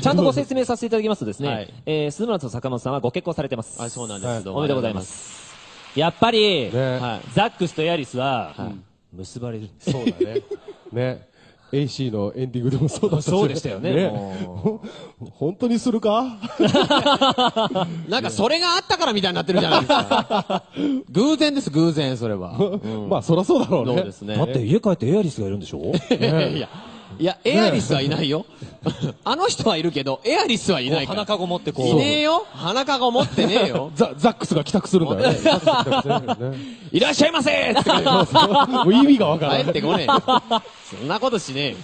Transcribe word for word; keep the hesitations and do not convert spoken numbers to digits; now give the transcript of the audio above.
ちゃんとご説明させていただきますとですね、はい、えー、鈴村と坂本さんはご結婚されてます。あ、そうなんです。はい、どうもおめでとうございます。やっぱり、ね、はい、ザックスとヤリスは、はい、結ばれる。そうだね。ね。エーシー のエンディングでもそうだったし、そうでしたよね。ね、本当にするかなんかそれがあったからみたいになってるじゃないですか。偶然です、偶然、それは。うん、まあそりゃそうだろうね。そうですね。だって家帰ってエアリスがいるんでしょね。いや、いや、エアリスはいないよ。あの人はいるけど、エアリスはいないから。花かご持ってこう。いねえよ。花かご持ってねえよ。ザ、ザックスが帰宅するんだよね。いらっしゃいませーって。もう意味がわからない。帰ってこねえよ。そんなことしねえよ。